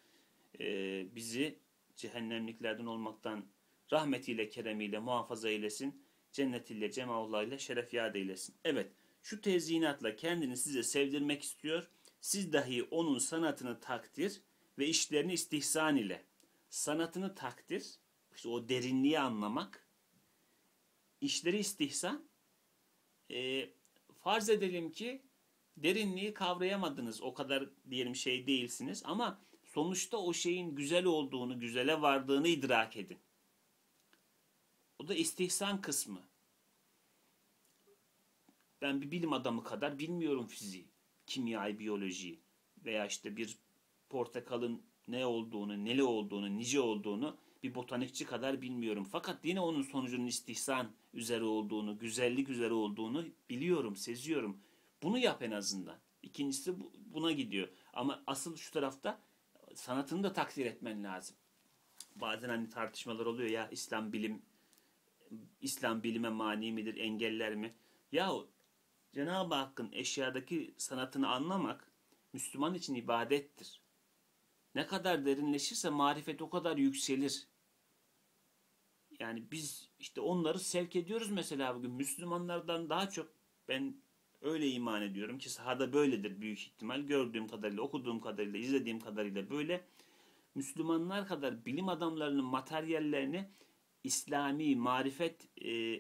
bizi cehennemliklerden olmaktan rahmetiyle, keremiyle muhafaza eylesin. Cennetiyle, cemalullahıyla şerefyade eylesin. Evet, şu tezyinatla kendini size sevdirmek istiyor. Siz dahi onun sanatını takdir ve işlerini istihsan ile. Sanatını takdir, işte o derinliği anlamak. İşleri istihsan. Farz edelim ki derinliği kavrayamadınız. O kadar diyelim şey değilsiniz. Ama sonuçta o şeyin güzel olduğunu, güzele vardığını idrak edin. O da istihsan kısmı. Ben bir bilim adamı kadar bilmiyorum fiziği, kimyayı, biyolojiyi veya işte bir portakalın ne olduğunu, neli olduğunu, nice olduğunu bir botanikçi kadar bilmiyorum. Fakat yine onun sonucunun istihsan üzere olduğunu, güzellik üzere olduğunu biliyorum, seziyorum. Bunu yap en azından. İkincisi buna gidiyor. Ama asıl şu tarafta sanatını da takdir etmen lazım. Bazen hani tartışmalar oluyor ya, İslam bilime mani midir, engeller mi? Yahu Cenab-ı Hakk'ın eşyadaki sanatını anlamak Müslüman için ibadettir. Ne kadar derinleşirse marifet o kadar yükselir. Yani biz işte onları sevk ediyoruz mesela bugün. Müslümanlardan daha çok, ben öyle iman ediyorum ki sahada böyledir büyük ihtimal. Gördüğüm kadarıyla, okuduğum kadarıyla, izlediğim kadarıyla böyle. Müslümanlar kadar bilim adamlarının materyallerini İslami, marifet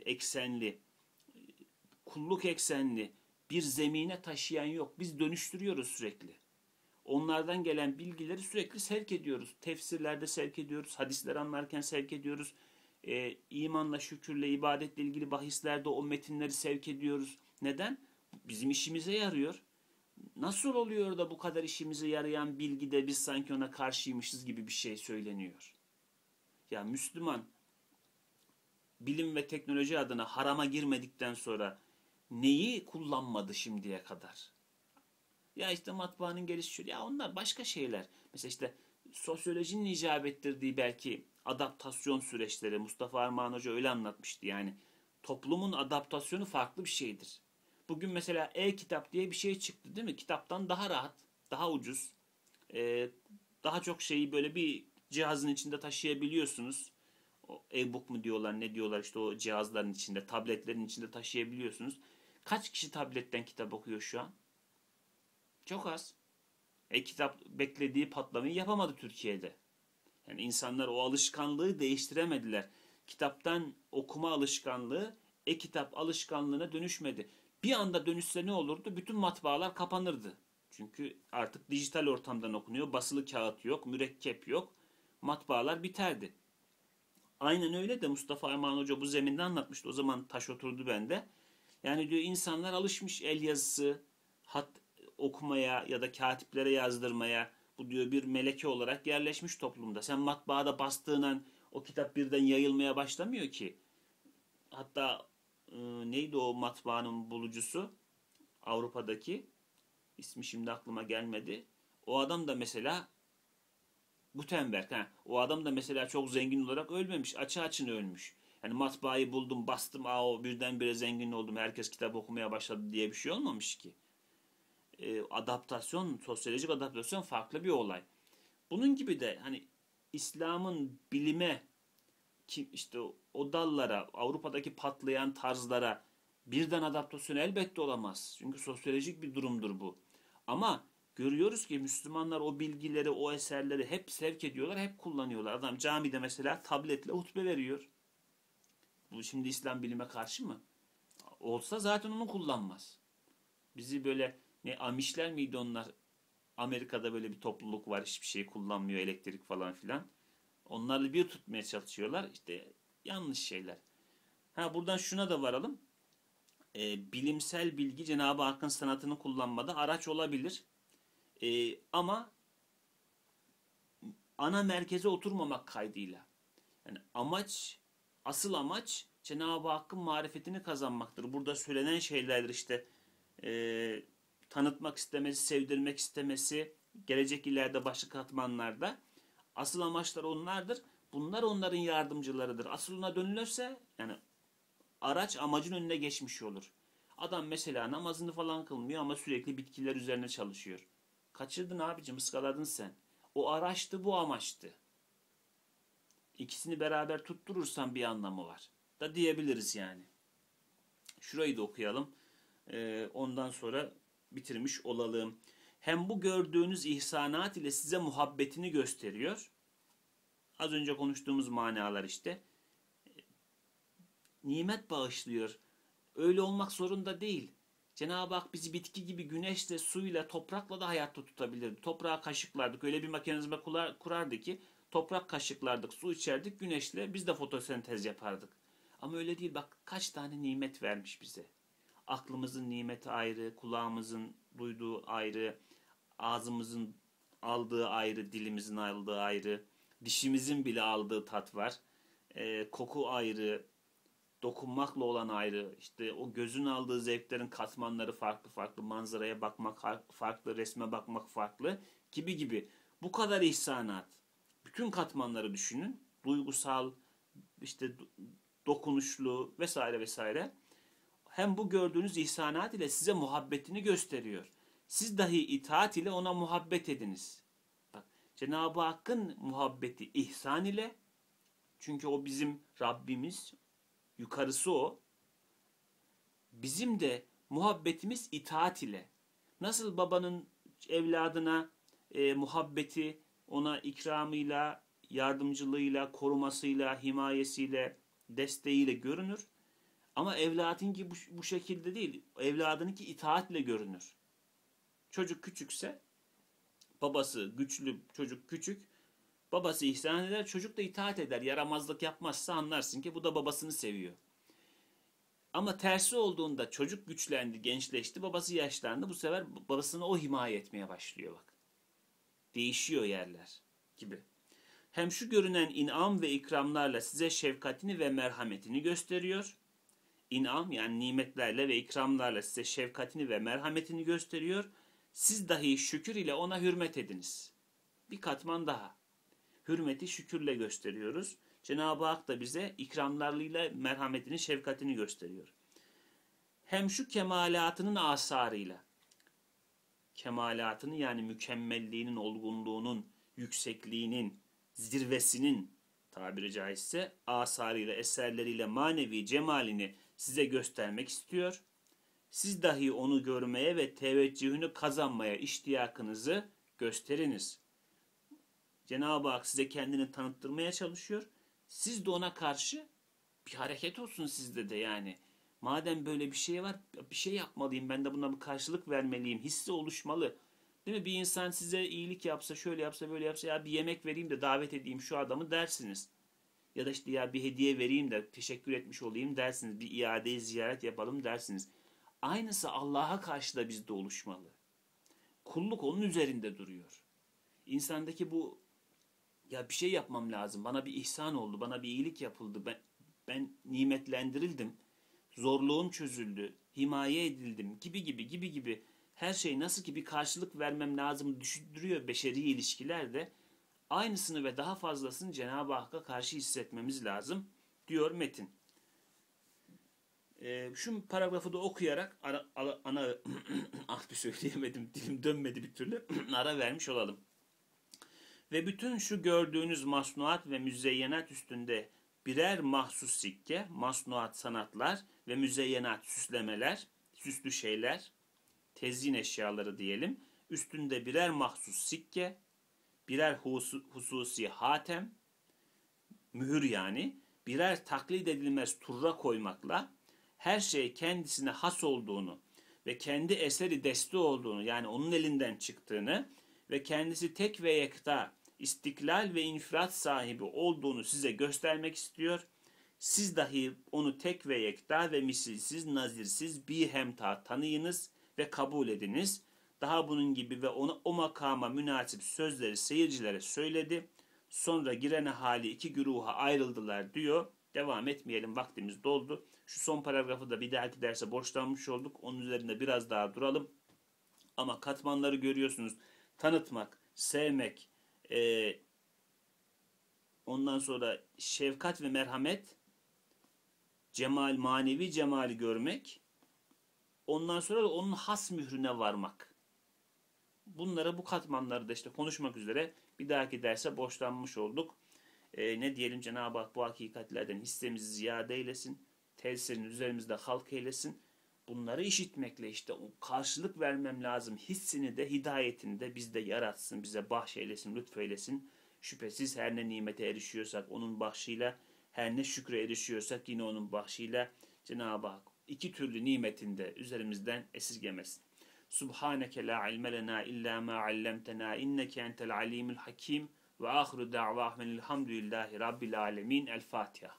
eksenli, kulluk eksenli bir zemine taşıyan yok. Biz dönüştürüyoruz sürekli. Onlardan gelen bilgileri sürekli sevk ediyoruz. Tefsirlerde sevk ediyoruz, hadisleri anlarken sevk ediyoruz. İmanla, şükürle, ibadetle ilgili bahislerde o metinleri sevk ediyoruz. Neden? Bizim işimize yarıyor. nasıl oluyor da bu kadar işimize yarayan bilgi de biz sanki ona karşıymışız gibi bir şey söyleniyor. Ya Müslüman bilim ve teknoloji adına harama girmedikten sonra neyi kullanmadı şimdiye kadar? Ya işte matbaanın gelişiyor. Ya onlar başka şeyler. Mesela işte sosyolojinin icap ettirdiği belki adaptasyon süreçleri. Mustafa Armağan Hoca öyle anlatmıştı. Yani toplumun adaptasyonu farklı bir şeydir. Bugün mesela e-kitap diye bir şey çıktı değil mi? Kitaptan daha rahat, daha ucuz, daha çok şeyi böyle bir cihazın içinde taşıyabiliyorsunuz. E-book mu diyorlar, ne diyorlar işte o cihazların içinde, tabletlerin içinde taşıyabiliyorsunuz. Kaç kişi tabletten kitap okuyor şu an? Çok az. E-kitap beklediği patlamayı yapamadı Türkiye'de. Yani insanlar o alışkanlığı değiştiremediler. Kitaptan okuma alışkanlığı e-kitap alışkanlığına dönüşmedi. Bir anda dönüşse ne olurdu? Bütün matbaalar kapanırdı. Çünkü artık dijital ortamdan okunuyor. Basılı kağıt yok, mürekkep yok. Matbaalar biterdi. Aynen öyle de Mustafa Armağan Hoca bu zeminde anlatmıştı. O zaman taş oturdu bende. Yani diyor insanlar alışmış el yazısı, hat okumaya ya da katiplere yazdırmaya. Bu diyor bir meleke olarak yerleşmiş toplumda. Sen matbaada bastığın an o kitap birden yayılmaya başlamıyor ki. Hatta neydi o matbaanın bulucusu? Avrupa'daki. İsmi şimdi aklıma gelmedi. O adam da mesela Gutenberg. O adam da mesela çok zengin olarak ölmemiş. Açı açına ölmüş. Yani matbaayı buldum, bastım, birdenbire zengin oldum. Herkes kitap okumaya başladı diye bir şey olmamış ki. Adaptasyon, sosyolojik adaptasyon farklı bir olay. Bunun gibi de hani İslam'ın bilime, işte o dallara, Avrupa'daki patlayan tarzlara birden adaptasyon elbette olamaz. Çünkü sosyolojik bir durumdur bu. Ama görüyoruz ki Müslümanlar o bilgileri, o eserleri hep sevk ediyorlar, hep kullanıyorlar. Adam camide mesela tabletle hutbe veriyor. Bu şimdi İslam bilime karşı mı? Olsa zaten onu kullanmaz. Bizi böyle Amişler miydi onlar? Amerika'da böyle bir topluluk var, hiçbir şey kullanmıyor, elektrik falan filan. Onlarla bir tutmaya çalışıyorlar. İşte yanlış şeyler. Buradan şuna da varalım. Bilimsel bilgi Cenab-ı Hakk'ın sanatını kullanmada araç olabilir. Ama ana merkeze oturmamak kaydıyla. Yani asıl amaç Cenab-ı Hakk'ın marifetini kazanmaktır. Burada söylenen şeylerdir işte tanıtmak istemesi, sevdirmek istemesi, gelecek ileride başka katmanlarda. Asıl amaçlar onlardır. Bunlar onların yardımcılarıdır. Aslına dönülürse yani araç amacın önüne geçmiş olur. Adam mesela namazını falan kılmıyor ama sürekli bitkiler üzerine çalışıyor. Kaçırdın abicim, ıskaladın sen. O araçtı, bu amaçtı. İkisini beraber tutturursan bir anlamı var da diyebiliriz yani. Şurayı da okuyalım. Ondan sonra bitirmiş olalım. Hem bu gördüğünüz ihsanat ile size muhabbetini gösteriyor. Az önce konuştuğumuz manalar işte. Nimet bağışlıyor. Öyle olmak zorunda değil. Cenab-ı Hak bizi bitki gibi güneşle, suyla, toprakla da hayatta tutabilirdi. Toprağa kaşıklardık. Öyle bir mekanizma kurardı ki toprak kaşıklardık, su içerdik, güneşle biz de fotosentez yapardık. Ama öyle değil. Bak kaç tane nimet vermiş bize. Aklımızın nimeti ayrı, kulağımızın duyduğu ayrı, ağzımızın aldığı ayrı, dilimizin aldığı ayrı, dişimizin bile aldığı tat var. Koku ayrı, dokunmakla olan ayrı, işte o gözün aldığı zevklerin katmanları farklı farklı, manzaraya bakmak farklı, resme bakmak farklı gibi gibi. Bu kadar ihsanat. Bütün katmanları düşünün. Duygusal, işte dokunuşlu vesaire vesaire. Hem bu gördüğünüz ihsanat ile size muhabbetini gösteriyor. Siz dahi itaat ile ona muhabbet ediniz. Bak, Cenab-ı Hakk'ın muhabbeti ihsan ile, çünkü o bizim Rabbimiz, yukarısı o. Bizim de muhabbetimiz itaat ile. Nasıl babanın evladına muhabbeti, ona ikramıyla, yardımcılığıyla, korumasıyla, himayesiyle, desteğiyle görünür. Ama evladınki bu şekilde değil. Evladınki itaatle görünür. Çocuk küçükse, babası güçlü, çocuk küçük, babası ihsan eder, çocuk da itaat eder. Yaramazlık yapmazsa anlarsın ki bu da babasını seviyor. Ama tersi olduğunda çocuk güçlendi, gençleşti, babası yaşlandı. Bu sefer babasını o himaye etmeye başlıyor bak. Değişiyor yerler gibi. Hem şu görünen inam ve ikramlarla size şefkatini ve merhametini gösteriyor. İnam yani nimetlerle ve ikramlarla size şefkatini ve merhametini gösteriyor. Siz dahi şükür ile ona hürmet ediniz. Bir katman daha. Hürmeti şükürle gösteriyoruz. Cenab-ı Hak da bize ikramlarıyla merhametini, şefkatini gösteriyor. Hem şu kemalatının asarıyla, kemalatını yani mükemmelliğinin, olgunluğunun, yüksekliğinin, zirvesinin tabiri caizse asarıyla, eserleriyle manevi cemalini size göstermek istiyor. Siz dahi onu görmeye ve teveccühünü kazanmaya iştiyakınızı gösteriniz. Cenab-ı Hak size kendini tanıttırmaya çalışıyor. Siz de ona karşı bir hareket olsun sizde de yani. Madem böyle bir şey var, bir şey yapmalıyım, ben de buna bir karşılık vermeliyim, hissi oluşmalı. Değil mi? Bir insan size iyilik yapsa, şöyle yapsa, böyle yapsa, ya bir yemek vereyim de davet edeyim şu adamı dersiniz. Ya da işte ya bir hediye vereyim de teşekkür etmiş olayım dersiniz. Bir iadeyi ziyaret yapalım dersiniz. Aynısı Allah'a karşı da bizde oluşmalı. Kulluk onun üzerinde duruyor. İnsandaki bu ya bir şey yapmam lazım, bana bir ihsan oldu, bana bir iyilik yapıldı, ben nimetlendirildim, zorluğum çözüldü, himaye edildim gibi her şey nasıl ki bir karşılık vermem lazım düşündürüyor beşeri ilişkilerde, aynısını ve daha fazlasını Cenab-ı Hakk'a karşı hissetmemiz lazım diyor metin. Şu paragrafı da okuyarak dilim dönmedi bir türlü, ara vermiş olalım. Ve bütün şu gördüğünüz masnuat ve müzeyyenat üstünde birer mahsus sikke, masnuat sanatlar ve müzeyyenat süslemeler, süslü şeyler, tezyin eşyaları diyelim. Üstünde birer mahsus sikke, birer hususi hatem, mühür yani, birer taklit edilmez turra koymakla her şey kendisine has olduğunu ve kendi eseri deste olduğunu yani onun elinden çıktığını ve kendisi tek ve yekta, İstiklal ve infrat sahibi olduğunu size göstermek istiyor. Siz dahi onu tek ve yekta ve misilsiz, nazirsiz bir hemta tanıyınız ve kabul ediniz. Daha bunun gibi ve ona o makama münasip sözleri seyircilere söyledi. Sonra girene hali iki güruha ayrıldılar diyor. Devam etmeyelim, vaktimiz doldu. Şu son paragrafı da bir dahaki derse borçlanmış olduk. Onun üzerinde biraz daha duralım. Ama katmanları görüyorsunuz. Tanıtmak, sevmek, ondan sonra şefkat ve merhamet, cemal, manevi cemali görmek, ondan sonra da onun has mührüne varmak. Bunlara, bu katmanları da işte konuşmak üzere bir dahaki derse borçlanmış olduk. Ne diyelim, Cenab-ı Hak bu hakikatlerden hissemizi ziyade eylesin, tesirini üzerimizde halk eylesin. Bunları işitmekle işte o karşılık vermem lazım hissini de, hidayetini de bizde yaratsın, bize bahşeylesin, lütfeylesin. Şüphesiz her ne nimete erişiyorsak onun bahşiyle, her ne şükre erişiyorsak yine onun bahşiyle, Cenab-ı Hak iki türlü nimetinde üzerimizden esirgemesin. Subhaneke la ilme lena illa ma allamtena inneke entel alimul hakim ve ahiru da'vahmenilhamdülillahi rabbil alemin. El Fatiha.